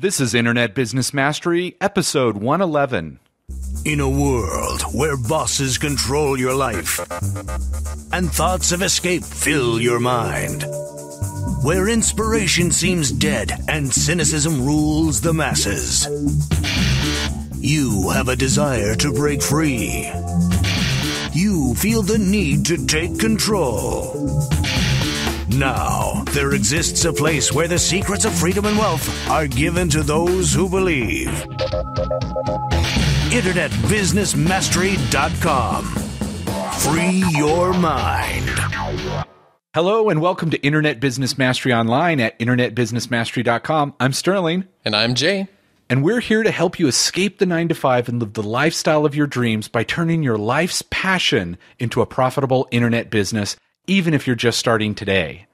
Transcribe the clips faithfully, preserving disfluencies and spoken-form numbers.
This is Internet Business Mastery, episode one eleven. In a world where bosses control your life and thoughts of escape fill your mind, where inspiration seems dead and cynicism rules the masses, you have a desire to break free. You feel the need to take control. Now, there exists a place where the secrets of freedom and wealth are given to those who believe. internet business mastery dot com. Free your mind. Hello and welcome to Internet Business Mastery Online at internet business mastery dot com. I'm Sterling. And I'm Jay. And we're here to help you escape the nine to five and live the lifestyle of your dreams by turning your life's passion into a profitable internet business, even if you're just starting today.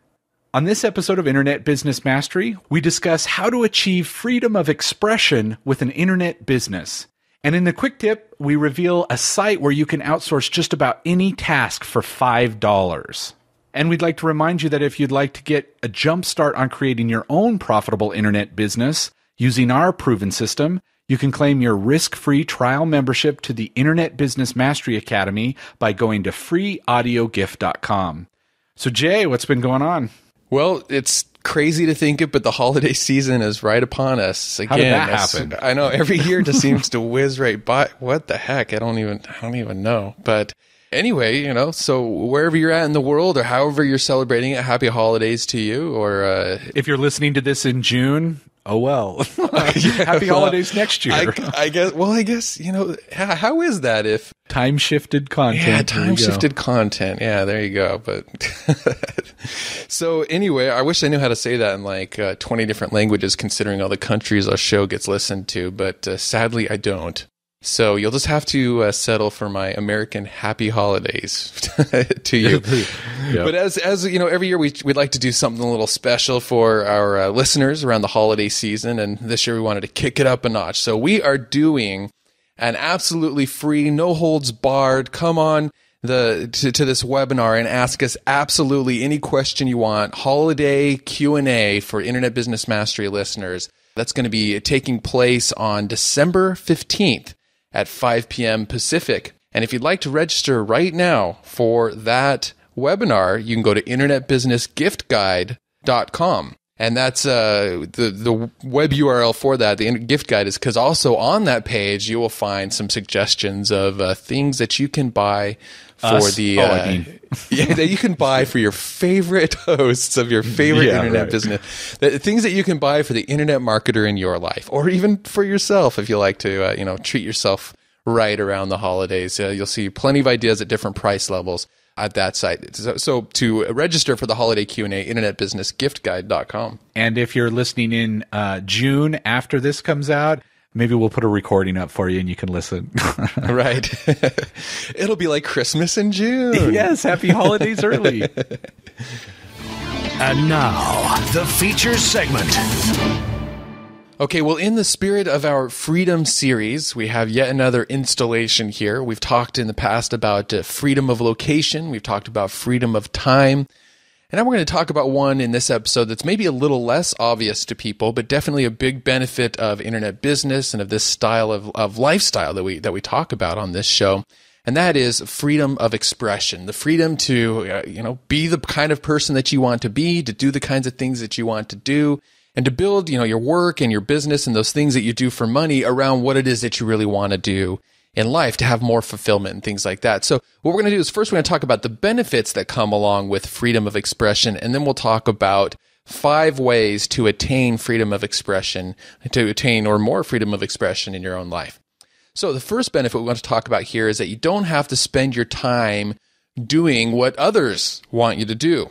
On this episode of Internet Business Mastery, we discuss how to achieve freedom of expression with an internet business. And in the quick tip, we reveal a site where you can outsource just about any task for five dollars. And we'd like to remind you that if you'd like to get a jump start on creating your own profitable internet business using our proven system, you can claim your risk-free trial membership to the Internet Business Mastery Academy by going to free audio gift dot com. So, Jay, what's been going on? Well, it's crazy to think it, but the holiday season is right upon us again. How did that happen? I know, every year just seems to whiz right by. What the heck? I don't even. I don't even know. But anyway, you know, so wherever you're at in the world or however you're celebrating it, happy holidays to you. Or uh, if you're listening to this in June. Oh, well, happy holidays well, next year. I, I guess. Well, I guess, you know, how, how is that if time shifted content? Yeah, time shifted content. Yeah, there you go. But so anyway, I wish I knew how to say that in like uh, twenty different languages, considering all the countries our show gets listened to. But uh, sadly, I don't. So you'll just have to uh, settle for my American happy holidays to you. Yep. But as, as you know, every year we, we'd like to do something a little special for our uh, listeners around the holiday season. And this year we wanted to kick it up a notch. So we are doing an absolutely free, no holds barred, come on the to, to this webinar and ask us absolutely any question you want. Holiday Q and A for Internet Business Mastery listeners. That's going to be taking place on December fifteenth. At five P M Pacific. And if you'd like to register right now for that webinar, you can go to internet business gift guide dot com. And that's uh, the, the web U R L for that, the gift guide, is because also on that page, you will find some suggestions of uh, things that you can buy for Us. the uh, oh, I mean. yeah, that you can buy for your favorite hosts of your favorite yeah, internet right. business, the things that you can buy for the internet marketer in your life, or even for yourself if you like to uh, you know, treat yourself right around the holidays. Uh, you'll see plenty of ideas at different price levels at that site. So, so to register for the holiday Q and A, internet business gift guide dot com. And if you're listening in uh, June after this comes out, maybe we'll put a recording up for you and you can listen. Right. It'll be like Christmas in June. Yes, happy holidays early. And now, the feature segment. Okay, well, in the spirit of our freedom series, we have yet another installation here. We've talked in the past about uh, freedom of location. We've talked about freedom of time. And now we're going to talk about one in this episode that's maybe a little less obvious to people, but definitely a big benefit of internet business and of this style of, of lifestyle that we, that we talk about on this show. And that is freedom of expression, the freedom to uh, you know, be the kind of person that you want to be, to do the kinds of things that you want to do. And to build, you know, your work and your business and those things that you do for money around what it is that you really want to do in life to have more fulfillment and things like that. So what we're going to do is first we're going to talk about the benefits that come along with freedom of expression. And then we'll talk about five ways to attain freedom of expression, to attain or more freedom of expression in your own life. So the first benefit we want to talk about here is that you don't have to spend your time doing what others want you to do.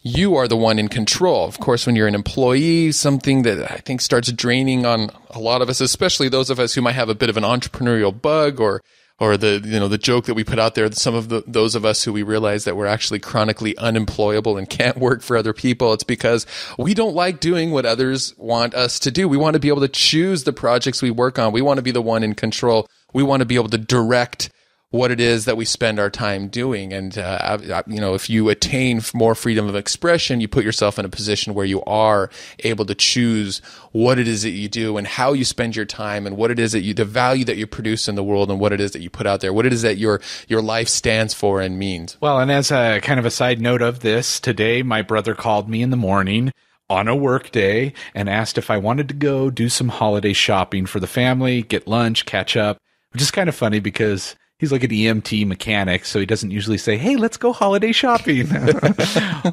You are the one in control. Of course, when you're an employee, something that I think starts draining on a lot of us, especially those of us who might have a bit of an entrepreneurial bug, or or the you know the joke that we put out there, some of the, those of us who we realize that we're actually chronically unemployable and can't work for other people, it's because we don't like doing what others want us to do. We want to be able to choose the projects we work on. We want to be the one in control. We want to be able to direct what it is that we spend our time doing. And, uh, I, I, you know, if you attain more freedom of expression, you put yourself in a position where you are able to choose what it is that you do and how you spend your time and what it is that you, the value that you produce in the world and what it is that you put out there, what it is that your, your life stands for and means. Well, and as a kind of a side note of this, today, my brother called me in the morning on a work day and asked if I wanted to go do some holiday shopping for the family, get lunch, catch up, which is kind of funny because he's like an E M T mechanic, so he doesn't usually say, hey, let's go holiday shopping.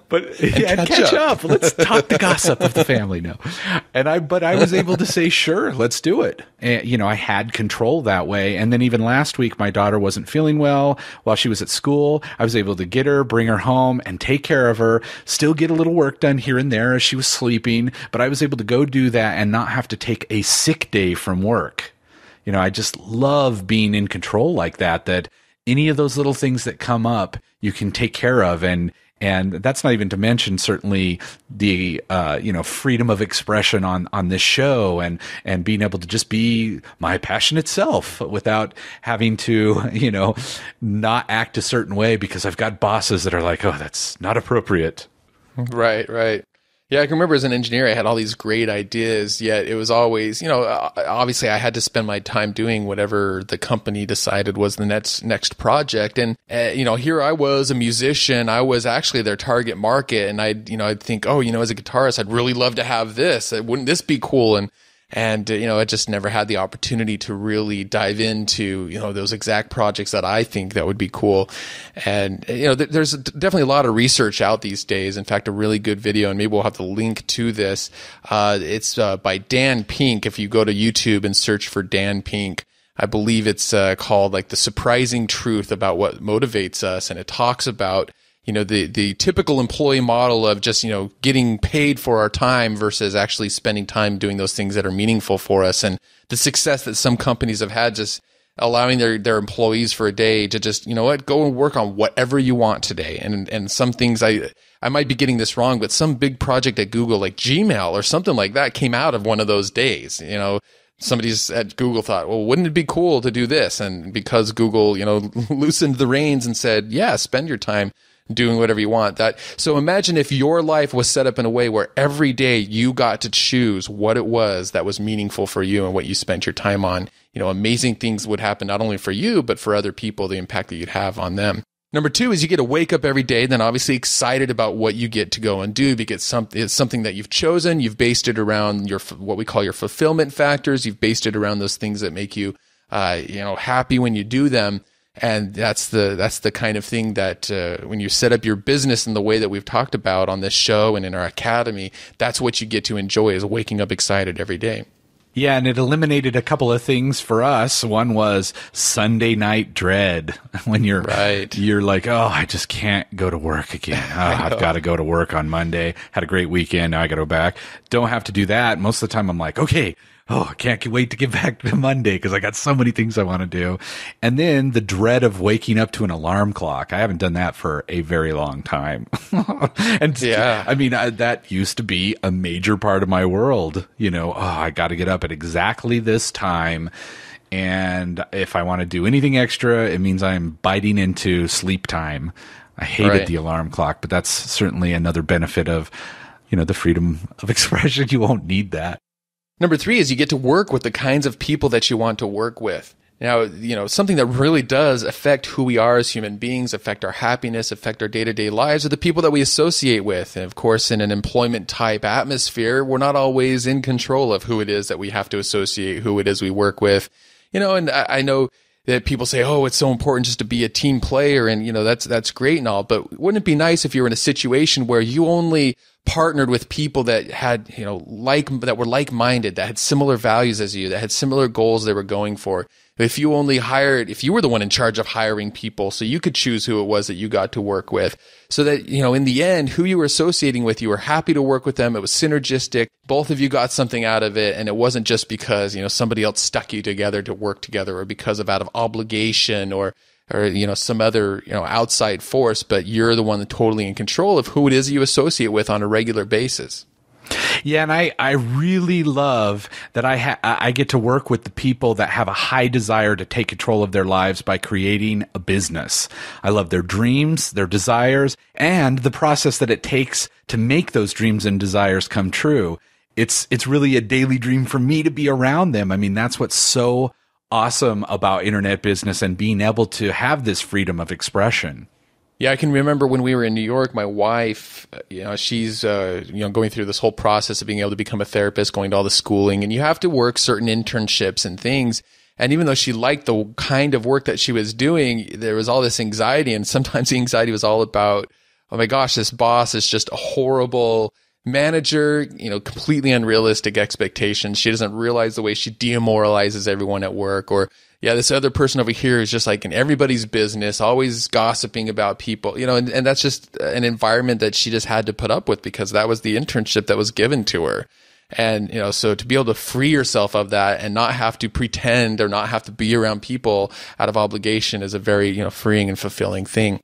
But and yeah, catch, catch up. up. Let's talk the gossip of the family now. And I, but I was able to say, sure, let's do it. And, you know, I had control that way. And then even last week, my daughter wasn't feeling well while she was at school. I was able to get her, bring her home, and take care of her, still get a little work done here and there as she was sleeping. But I was able to go do that and not have to take a sick day from work. You know, I just love being in control like that, that any of those little things that come up, you can take care of. And, and that's not even to mention certainly the, uh, you know, freedom of expression on, on this show and, and being able to just be my passionate self without having to, you know, not act a certain way because I've got bosses that are like, oh, that's not appropriate. Right, right. Yeah, I can remember as an engineer, I had all these great ideas, yet it was always, you know, obviously I had to spend my time doing whatever the company decided was the next next project. And, uh, you know, here I was a musician. I was actually their target market. And I, you know, I'd think, oh, you know, as a guitarist, I'd really love to have this. Wouldn't this be cool? And, and, uh, you know, I just never had the opportunity to really dive into, you know, those exact projects that I think that would be cool. And, you know, th there's definitely a lot of research out these days. In fact, a really good video, and maybe we'll have the link to this. Uh, it's uh, by Dan Pink. If you go to YouTube and search for Dan Pink, I believe it's uh, called like The Surprising Truth About What Motivates Us. And it talks about, you know, the, the typical employee model of just, you know, getting paid for our time versus actually spending time doing those things that are meaningful for us. And the success that some companies have had just allowing their, their employees for a day to just, you know what, go and work on whatever you want today. And, and some things I, I might be getting this wrong, but some big project at Google, like Gmail or something like that, came out of one of those days. You know, somebody's at Google thought, well, wouldn't it be cool to do this? And because Google, you know, loosened the reins and said, yeah, spend your time doing whatever you want. That, so imagine if your life was set up in a way where every day you got to choose what it was that was meaningful for you and what you spent your time on. You know, amazing things would happen not only for you, but for other people, the impact that you'd have on them. Number two is you get to wake up every day, then obviously excited about what you get to go and do, because something, it's something that you've chosen. You've based it around your, what we call your fulfillment factors. You've based it around those things that make you, uh, you know, happy when you do them. And that's the, that's the kind of thing that uh, when you set up your business in the way that we've talked about on this show and in our academy, that's what you get to enjoy, is waking up excited every day. Yeah, and it eliminated a couple of things for us. One was Sunday night dread, when you're right. You're like, oh, I just can't go to work again. Oh, I've got to go to work on Monday. Had a great weekend. Now I got to go back. Don't have to do that. Most of the time I'm like, okay, oh, I can't wait to get back to Monday because I got so many things I want to do. And then the dread of waking up to an alarm clock. I haven't done that for a very long time. And yeah, I mean, I, that used to be a major part of my world. You know, oh, I got to get up at exactly this time. And if I want to do anything extra, it means I'm biting into sleep time. I hated right. the alarm clock, but that's certainly another benefit of, you know, the freedom of expression. You won't need that. Number three is you get to work with the kinds of people that you want to work with. Now, you know, something that really does affect who we are as human beings, affect our happiness, affect our day-to-day lives are the people that we associate with. And of course, in an employment-type atmosphere, we're not always in control of who it is that we have to associate, who it is we work with. You know, and I, I know that people say, oh, it's so important just to be a team player, and, you know, that's, that's great and all, but wouldn't it be nice if you were in a situation where you only partnered with people that had, you know, like, that were like-minded, that had similar values as you, that had similar goals they were going for? If you only hired, if you were the one in charge of hiring people, so you could choose who it was that you got to work with, so that, you know, in the end, who you were associating with, you were happy to work with them. It was synergistic. Both of you got something out of it. And it wasn't just because, you know, somebody else stuck you together to work together, or because of out of obligation, or, or, you know, some other, you know, outside force, but you're the one that totally in control of who it is you associate with on a regular basis. Yeah, and I, I really love that I ha I get to work with the people that have a high desire to take control of their lives by creating a business. I love their dreams, their desires, and the process that it takes to make those dreams and desires come true. It's it's really a daily dream for me to be around them. I mean, that's what's so awesome about internet business and being able to have this freedom of expression. Yeah, I can remember when we were in New York, my wife, you know, she's uh, you know, going through this whole process of being able to become a therapist, going to all the schooling, and you have to work certain internships and things. And even though she liked the kind of work that she was doing, there was all this anxiety, and sometimes the anxiety was all about, oh my gosh, this boss is just a horrible manager, you know, completely unrealistic expectations. She doesn't realize the way she demoralizes everyone at work, or yeah, this other person over here is just like in everybody's business, always gossiping about people, you know, and, and that's just an environment that she just had to put up with because that was the internship that was given to her. And, you know, so to be able to free yourself of that and not have to pretend or not have to be around people out of obligation is a very, you know, freeing and fulfilling thing.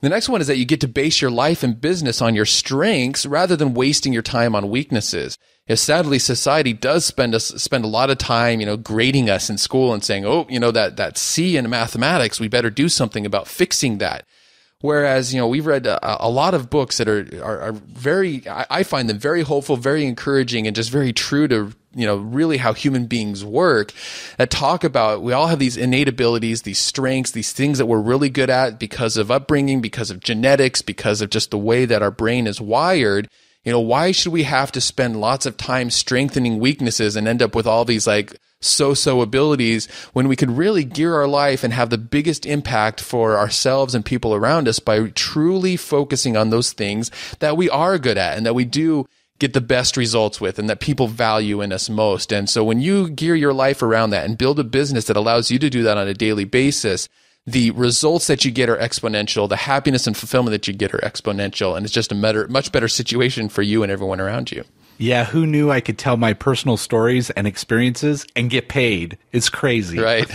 The next one is that you get to base your life and business on your strengths rather than wasting your time on weaknesses. You know, sadly, society does spend us spend a lot of time, you know, grading us in school and saying, "Oh, you know, that that C in mathematics, we better do something about fixing that." Whereas, you know, we've read a, a lot of books that are are, are very, I, I find them very hopeful, very encouraging, and just very true to, you know, really how human beings work, that talk about we all have these innate abilities, these strengths, these things that we're really good at because of upbringing, because of genetics, because of just the way that our brain is wired. You know, why should we have to spend lots of time strengthening weaknesses and end up with all these like so-so abilities when we could really gear our life and have the biggest impact for ourselves and people around us by truly focusing on those things that we are good at and that we do get the best results with and that people value in us most. And so when you gear your life around that and build a business that allows you to do that on a daily basis, the results that you get are exponential. The happiness and fulfillment that you get are exponential. And it's just a better, much better situation for you and everyone around you. Yeah, who knew I could tell my personal stories and experiences and get paid? It's crazy. Right.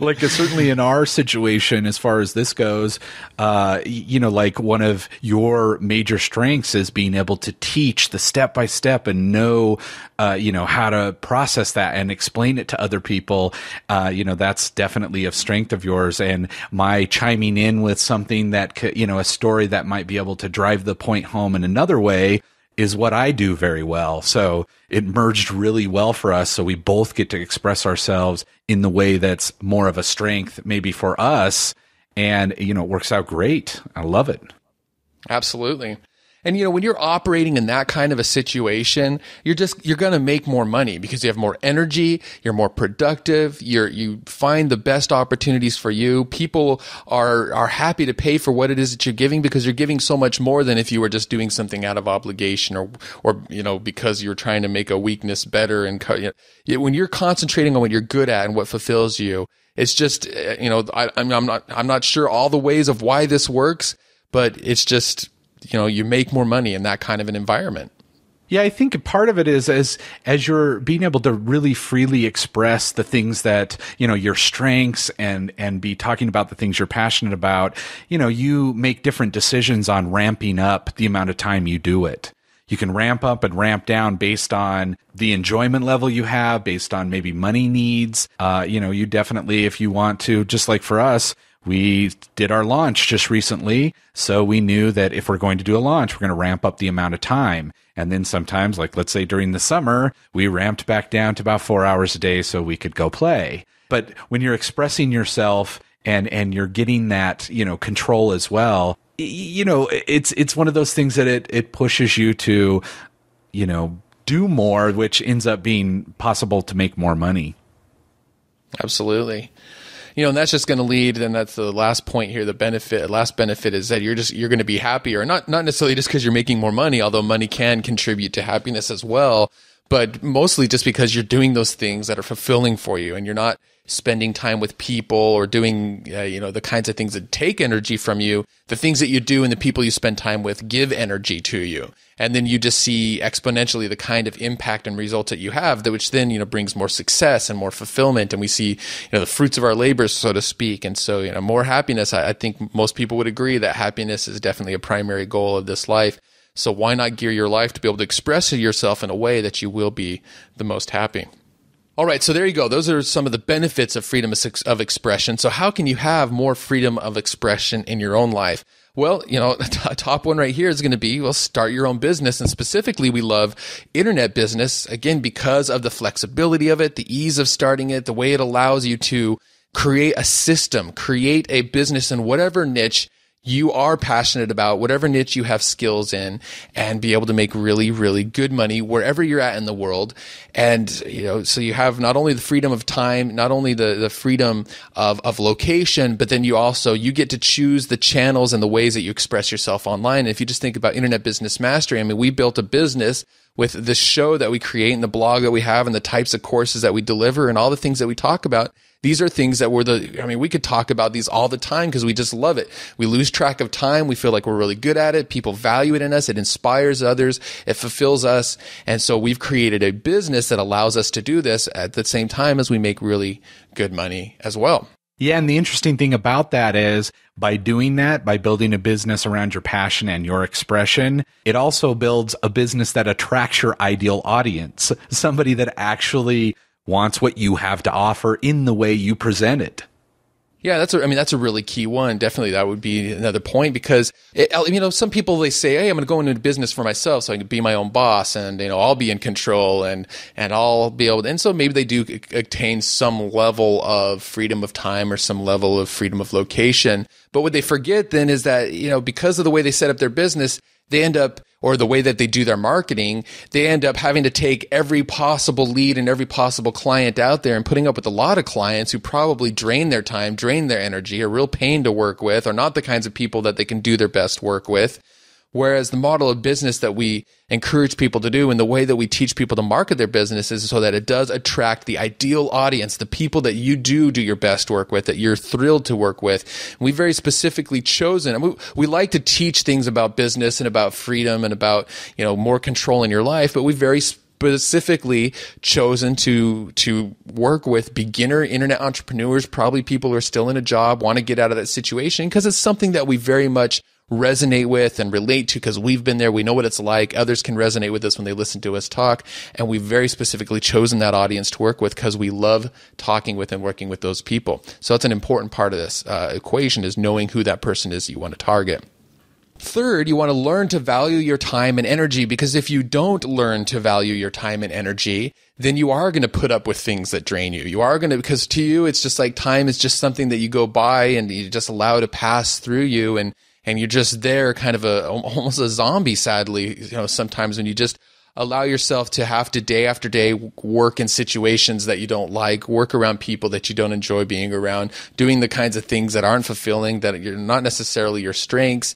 Like, certainly in our situation, as far as this goes, uh, you know, like one of your major strengths is being able to teach the step-by-step and know, uh, you know, how to process that and explain it to other people. Uh, you know, that's definitely a strength of yours. And my chiming in with something that, could, you know, a story that might be able to drive the point home in another way is what I do very well. So it merged really well for us. So we both get to express ourselves in the way that's more of a strength maybe for us. And, you know, it works out great. I love it. Absolutely. And, you know, when you're operating in that kind of a situation, you're just, you're going to make more money because you have more energy, you're more productive, you're, you find the best opportunities for you. People are, are happy to pay for what it is that you're giving because you're giving so much more than if you were just doing something out of obligation or, or, you know, because you're trying to make a weakness better. And you know, when you're concentrating on what you're good at and what fulfills you, it's just, you know, I, I'm not, I'm not sure all the ways of why this works, but it's just, you know, you make more money in that kind of an environment. Yeah, I think part of it is as as you're being able to really freely express the things that, you know, your strengths and and be talking about the things you're passionate about, you know, you make different decisions on ramping up the amount of time you do it. You can ramp up and ramp down based on the enjoyment level you have, based on maybe money needs. Uh, you know, you definitely, if you want to, just like for us, we did our launch just recently, so we knew that if we're going to do a launch, we're going to ramp up the amount of time. And then sometimes, like let's say during the summer, we ramped back down to about four hours a day so we could go play. But when you're expressing yourself and and you're getting that, you know, control as well, you know, it's it's one of those things that it it pushes you to, you know, do more, which ends up being possible to make more money. Absolutely. You know, and that's just going to lead, and that's the last point here, the benefit, last benefit is that you're just, you're going to be happier. Not, not necessarily just because you're making more money, although money can contribute to happiness as well, but mostly just because you're doing those things that are fulfilling for you and you're not spending time with people or doing, uh, you know, the kinds of things that take energy from you. The things that you do and the people you spend time with give energy to you. And then you just see exponentially the kind of impact and results that you have, that which then, you know, brings more success and more fulfillment. And we see, you know, the fruits of our labors, so to speak. And so, you know, more happiness. I, I think most people would agree that happiness is definitely a primary goal of this life. So why not gear your life to be able to express yourself in a way that you will be the most happy? All right, so there you go. Those are some of the benefits of freedom of expression. So how can you have more freedom of expression in your own life? Well, you know, a top one right here is going to be, well, start your own business. And specifically, we love internet business, again, because of the flexibility of it, the ease of starting it, the way it allows you to create a system, create a business in whatever niche you are passionate about, whatever niche you have skills in, and be able to make really, really good money wherever you're at in the world. And, you know, so you have not only the freedom of time, not only the, the freedom of, of location, but then you also, you get to choose the channels and the ways that you express yourself online. And if you just think about Internet Business Mastery, I mean, we built a business with the show that we create and the blog that we have and the types of courses that we deliver and all the things that we talk about. These are things that were the, I mean, we could talk about these all the time because we just love it. We lose track of time. We feel like we're really good at it. People value it in us. It inspires others. It fulfills us. And so we've created a business that allows us to do this at the same time as we make really good money as well. Yeah, and the interesting thing about that is by doing that, by building a business around your passion and your expression, it also builds a business that attracts your ideal audience, somebody that actually wants what you have to offer in the way you present it. Yeah, that's a, I mean, that's a really key one. Definitely that would be another point because, it, you know, some people, they say, hey, I'm going to go into business for myself so I can be my own boss and, you know, I'll be in control and, and I'll be able to, and so maybe they do attain some level of freedom of time or some level of freedom of location. But what they forget then is that, you know, because of the way they set up their business, they end up, or the way that they do their marketing, they end up having to take every possible lead and every possible client out there and putting up with a lot of clients who probably drain their time, drain their energy, are real pain to work with, are not the kinds of people that they can do their best work with. Whereas the model of business that we encourage people to do and the way that we teach people to market their businesses is so that it does attract the ideal audience, the people that you do do your best work with, that you're thrilled to work with. And we very specifically chosen, and we, we like to teach things about business and about freedom and about, you know, more control in your life, but we very specifically chosen to to work with beginner internet entrepreneurs, probably people who are still in a job, want to get out of that situation, because it's something that we very much resonate with and relate to because we've been there. We know what it's like. Others can resonate with us when they listen to us talk. And we've very specifically chosen that audience to work with because we love talking with and working with those people. So that's an important part of this uh, equation is knowing who that person is you want to target. Third, you want to learn to value your time and energy, because if you don't learn to value your time and energy, then you are going to put up with things that drain you. You are going to, because to you, it's just like time is just something that you go by and you just allow to pass through you. And And you're just there kind of a, almost a zombie, sadly, you know, sometimes when you just allow yourself to have to day after day work in situations that you don't like, work around people that you don't enjoy being around, doing the kinds of things that aren't fulfilling, that you're not necessarily your strengths.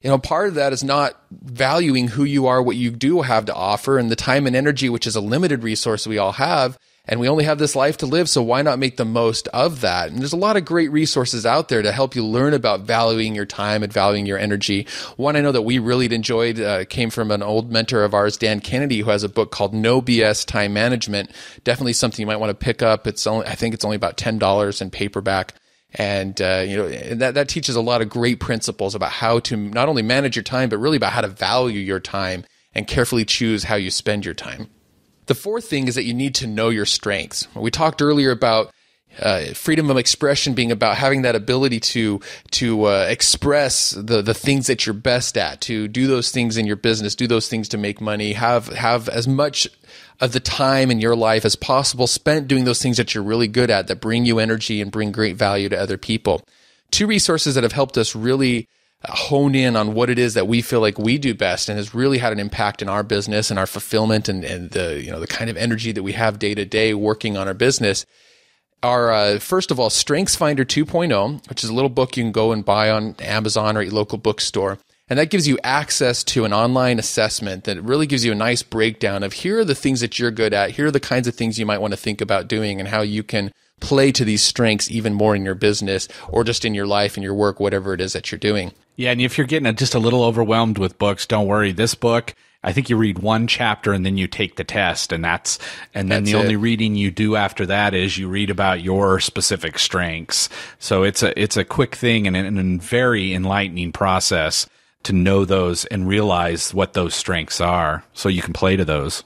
You know, part of that is not valuing who you are, what you do have to offer, and the time and energy, which is a limited resource we all have. And we only have this life to live, so why not make the most of that? And there's a lot of great resources out there to help you learn about valuing your time and valuing your energy. One I know that we really enjoyed uh, came from an old mentor of ours, Dan Kennedy, who has a book called No B S Time Management. Definitely something you might want to pick up. It's only, I think it's only about ten dollars in paperback. And uh, you know, that, that teaches a lot of great principles about how to not only manage your time, but really about how to value your time and carefully choose how you spend your time. The fourth thing is that you need to know your strengths. We talked earlier about uh, freedom of expression being about having that ability to to uh, express the the things that you're best at, to do those things in your business, do those things to make money, have have as much of the time in your life as possible spent doing those things that you're really good at, that bring you energy and bring great value to other people. Two resources that have helped us really hone in on what it is that we feel like we do best and has really had an impact in our business and our fulfillment and, and the, you know, the kind of energy that we have day to day working on our business are, uh, first of all, StrengthsFinder two point oh, which is a little book you can go and buy on Amazon or your local bookstore. And that gives you access to an online assessment that really gives you a nice breakdown of here are the things that you're good at. Here are the kinds of things you might want to think about doing and how you can play to these strengths even more in your business or just in your life and your work, whatever it is that you're doing. Yeah, and if you're getting just a little overwhelmed with books, don't worry. This book, I think you read one chapter and then you take the test, and that's and then that's the it. Only reading you do after that is you read about your specific strengths. So it's a it's a quick thing and a, and a very enlightening process to know those and realize what those strengths are so you can play to those.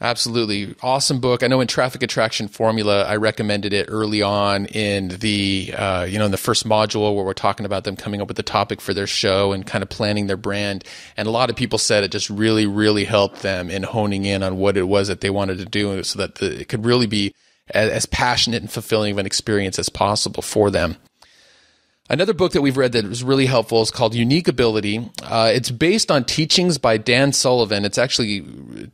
Absolutely. Awesome book. I know in Traffic Attraction Formula, I recommended it early on in the, uh, you know, in the first module where we're talking about them coming up with the topic for their show and kind of planning their brand. And a lot of people said it just really, really helped them in honing in on what it was that they wanted to do so that the, it could really be as, as passionate and fulfilling of an experience as possible for them. Another book that we've read that was really helpful is called Unique Ability. Uh, it's based on teachings by Dan Sullivan. It's actually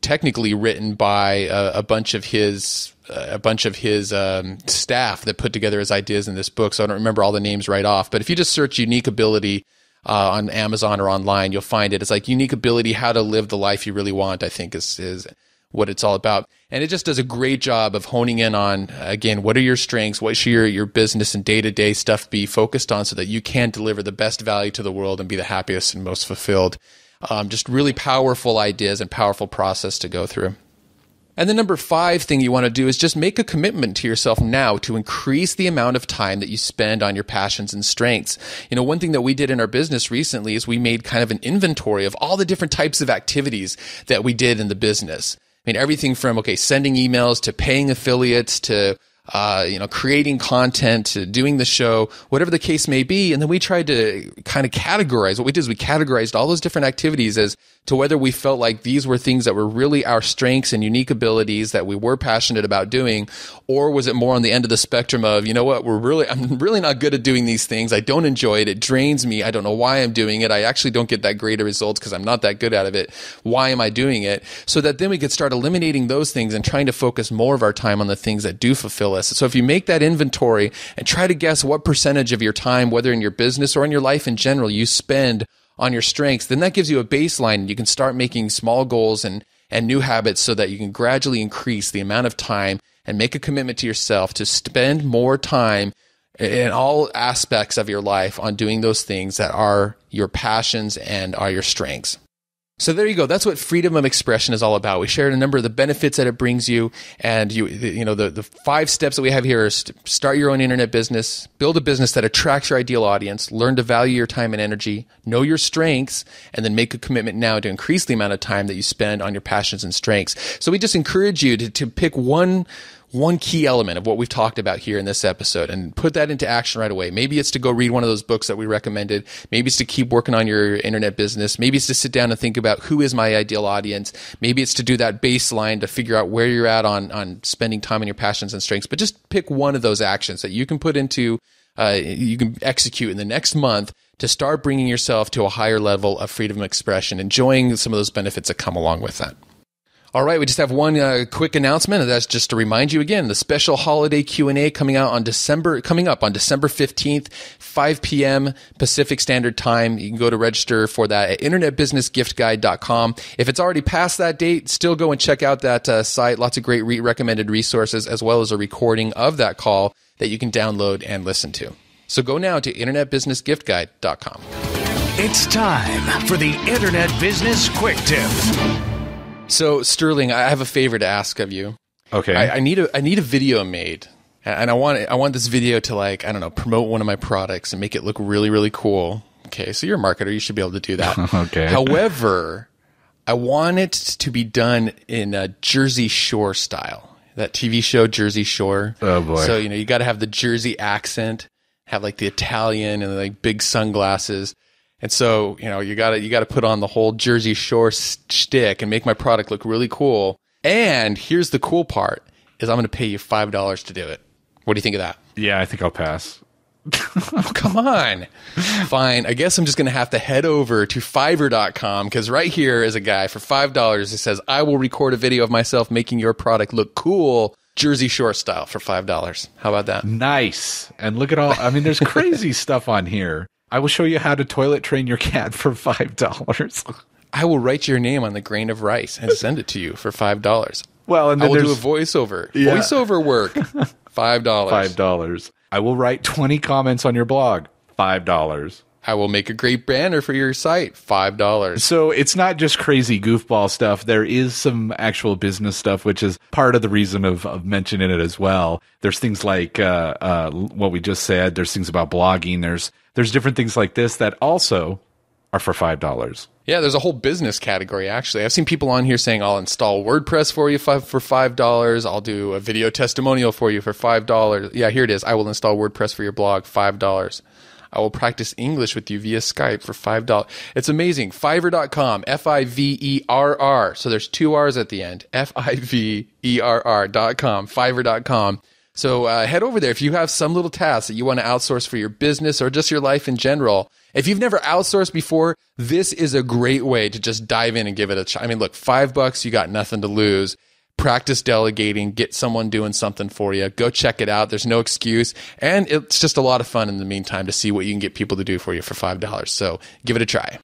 technically written by a, a bunch of his a bunch of his um, staff that put together his ideas in this book. So I don't remember all the names right off. But if you just search Unique Ability uh, on Amazon or online, you'll find it. It's like Unique Ability, How to Live the Life You Really Want, I think is is what it's all about. And it just does a great job of honing in on, again, what are your strengths? What should your, your business and day-to-day stuff be focused on so that you can deliver the best value to the world and be the happiest and most fulfilled? Um, just really powerful ideas and powerful process to go through. And the number five thing you want to do is just make a commitment to yourself now to increase the amount of time that you spend on your passions and strengths. You know, one thing that we did in our business recently is we made kind of an inventory of all the different types of activities that we did in the business. I mean, everything from, okay, sending emails to paying affiliates to, uh, you know, creating content to doing the show, whatever the case may be. And then we tried to kind of categorize. What we did is we categorized all those different activities as to whether we felt like these were things that were really our strengths and unique abilities that we were passionate about doing, or was it more on the end of the spectrum of, you know what, we're really, I'm really not good at doing these things. I don't enjoy it. It drains me. I don't know why I'm doing it. I actually don't get that great of results because I'm not that good out of it. Why am I doing it? So that then we could start eliminating those things and trying to focus more of our time on the things that do fulfill us. So if you make that inventory and try to guess what percentage of your time, whether in your business or in your life in general, you spend on your strengths, then that gives you a baseline and you can start making small goals and, and new habits so that you can gradually increase the amount of time and make a commitment to yourself to spend more time in all aspects of your life on doing those things that are your passions and are your strengths. So there you go. That's what freedom of expression is all about. We shared a number of the benefits that it brings you. And you, you know, the, the five steps that we have here is start your own internet business, build a business that attracts your ideal audience, learn to value your time and energy, know your strengths, and then make a commitment now to increase the amount of time that you spend on your passions and strengths. So we just encourage you to, to pick one one key element of what we've talked about here in this episode and put that into action right away. Maybe it's to go read one of those books that we recommended. Maybe it's to keep working on your internet business. Maybe it's to sit down and think about who is my ideal audience. Maybe it's to do that baseline to figure out where you're at on, on spending time on your passions and strengths. But just pick one of those actions that you can put into, uh, you can execute in the next month to start bringing yourself to a higher level of freedom of expression, enjoying some of those benefits that come along with that. All right, we just have one uh, quick announcement, and that's just to remind you again, the special holiday Q and A coming out on December, coming up on December fifteenth, five p m Pacific Standard Time. You can go to register for that at internet business gift guide dot com. If it's already past that date, still go and check out that uh, site. Lots of great re recommended resources, as well as a recording of that call that you can download and listen to. So go now to internet business gift guide dot com. It's time for the Internet Business Quick Tip. So Sterling, I have a favor to ask of you. Okay. I, I need a I need a video made, and I want I want this video to, like, I don't know, promote one of my products and make it look really, really cool. Okay. So you're a marketer, you should be able to do that. Okay. However, I want it to be done in a Jersey Shore style. That T V show Jersey Shore. Oh boy. So, you know, you got to have the Jersey accent, have like the Italian and like big sunglasses. And so, you know, you got to you got to put on the whole Jersey Shore shtick and make my product look really cool. And here's the cool part is I'm going to pay you five dollars to do it. What do you think of that? Yeah, I think I'll pass. Oh, come on. Fine. I guess I'm just going to have to head over to fiverr dot com, because right here is a guy for five dollars who says, I will record a video of myself making your product look cool, Jersey Shore style, for five dollars. How about that? Nice. And look at all, I mean, there's crazy stuff on here. I will show you how to toilet train your cat for five dollars. I will write your name on the grain of rice and send it to you for five dollars. Well, and then I will do a voiceover. Yeah. Voiceover work, five dollars. five dollars. I will write twenty comments on your blog, five dollars. I will make a great banner for your site, five dollars. So it's not just crazy goofball stuff. There is some actual business stuff, which is part of the reason of, of mentioning it as well. There's things like uh, uh, what we just said. There's things about blogging. There's, there's different things like this that also are for five dollars. Yeah, there's a whole business category, actually. I've seen people on here saying, I'll install WordPress for you for five dollars. I'll do a video testimonial for you for five dollars. Yeah, here it is. I will install WordPress for your blog, five dollars. I will practice English with you via Skype for five dollars. It's amazing. Fiverr dot com, F I V E R R. So there's two R's at the end. F I V E R R dot com, Fiverr dot com. So uh, head over there if you have some little task that you want to outsource for your business or just your life in general. If you've never outsourced before, this is a great way to just dive in and give it a try. I mean, look, five bucks, you got nothing to lose. Practice delegating, get someone doing something for you. Go check it out. There's no excuse. And it's just a lot of fun in the meantime to see what you can get people to do for you for five dollars. So give it a try.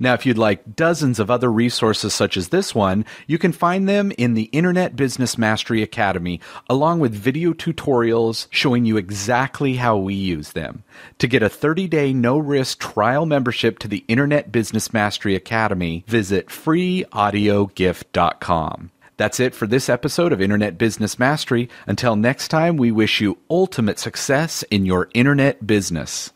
Now, if you'd like dozens of other resources such as this one, you can find them in the Internet Business Mastery Academy, along with video tutorials showing you exactly how we use them. To get a thirty day no-risk trial membership to the Internet Business Mastery Academy, visit free audio gift dot com. That's it for this episode of Internet Business Mastery. Until next time, we wish you ultimate success in your internet business.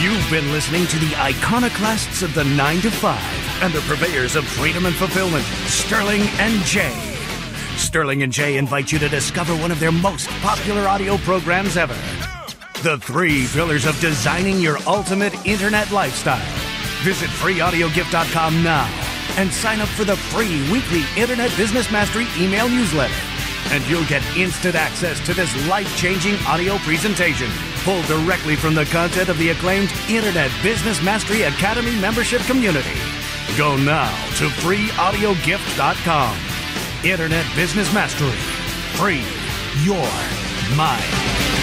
You've been listening to the iconoclasts of the nine to five and the purveyors of freedom and fulfillment, Sterling and Jay. Sterling and Jay invite you to discover one of their most popular audio programs ever, The Three Pillars of Designing Your Ultimate Internet Lifestyle. Visit free audio gift dot com now and sign up for the free weekly Internet Business Mastery email newsletter. And you'll get instant access to this life-changing audio presentation, pulled directly from the content of the acclaimed Internet Business Mastery Academy membership community. Go now to free audio gift dot com. Internet Business Mastery. Free your mind.